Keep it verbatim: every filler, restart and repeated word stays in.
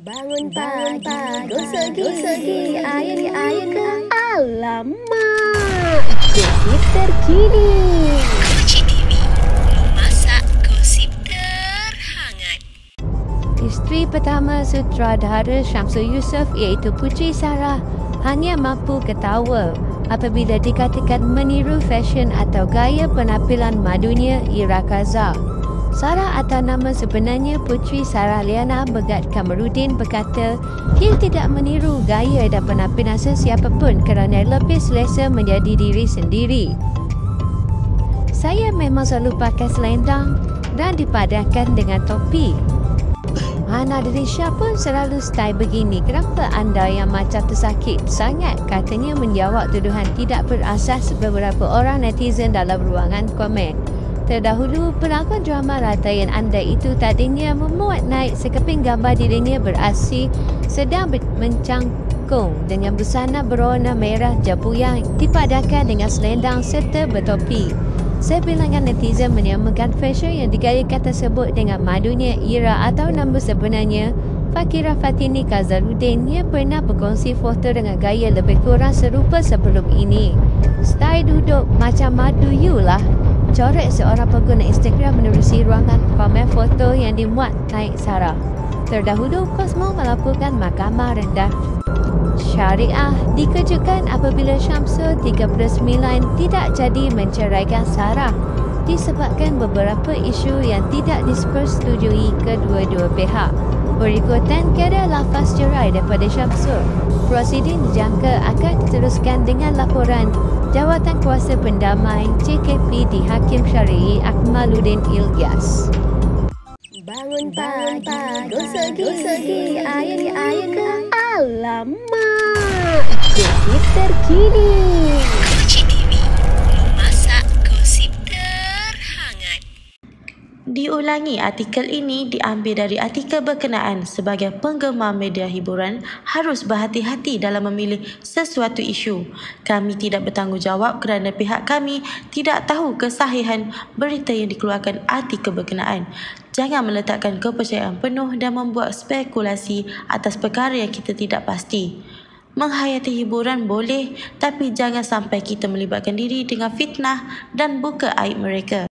Bangun pagi, gosok-gosok ayam-ayam. Alamak, gosip terkini. Koci T V, masak gosip terhangat. Istri pertama sutradara Syamsul Yusof iaitu Puteri Sarah hanya mampu ketawa apabila dikatakan meniru fashion atau gaya penampilan madunya Ira Kazah. Sarah atau nama sebenarnya Puteri Sarah Liana Baghdad Kamaruddin berkata, dia tidak meniru gaya dan penampilan sesiapapun kerana lebih selesa menjadi diri sendiri. Saya memang selalu pakai selendang dan dipadankan dengan topi. Anak dari Syah pun selalu style begini. Kenapa anda yang macam tersakit sangat? Katanya menjawab tuduhan tidak berasas beberapa orang netizen dalam ruangan komen. Terdahulu, pelakon drama Ratayan Anda itu tadinya memuat naik sekeping gambar dirinya beraksi sedang mencangkung dengan busana berwarna merah jambu yang dipadankan dengan selendang serta bertopi. Sebilangan netizen menyamakan fashion yang digayakan tersebut dengan madunya Ira atau nama sebenarnya Fakira Fatini Khazaruddin yang pernah berkongsi foto dengan gaya lebih kurang serupa sebelum ini. Style duduk macam madu you lah, corak seorang pengguna Instagram menerusi ruangan komen foto yang dimuat naik Sarah. Terdahulu, Kosmo melaporkan Mahkamah Rendah Syariah dikejutkan apabila Syamsul tiga puluh sembilan tidak jadi menceraikan Sarah disebabkan beberapa isu yang tidak dipersetujui kedua-dua pihak. Berikutan kira lafaz cerai daripada Syamsul. Prosiding dijangka akan diteruskan dengan laporan Jawatan Kuasa Pendamai J K P di Hakim Syar'i Akhmaluddin Ilyas. Bangun pagi, gosok-gosok ayam-ayam. Alamak, gosip terkini. Koci T V, masak gosip terhangat. Diulangi, artikel ini diambil dari artikel berkenaan. Sebagai penggemar media hiburan, harus berhati-hati dalam memilih sesuatu isu. Kami tidak bertanggungjawab kerana pihak kami tidak tahu kesahihan berita yang dikeluarkan artikel berkenaan. Jangan meletakkan kepercayaan penuh dan membuat spekulasi atas perkara yang kita tidak pasti. Menghayati hiburan boleh, tapi jangan sampai kita melibatkan diri dengan fitnah dan buka aib mereka.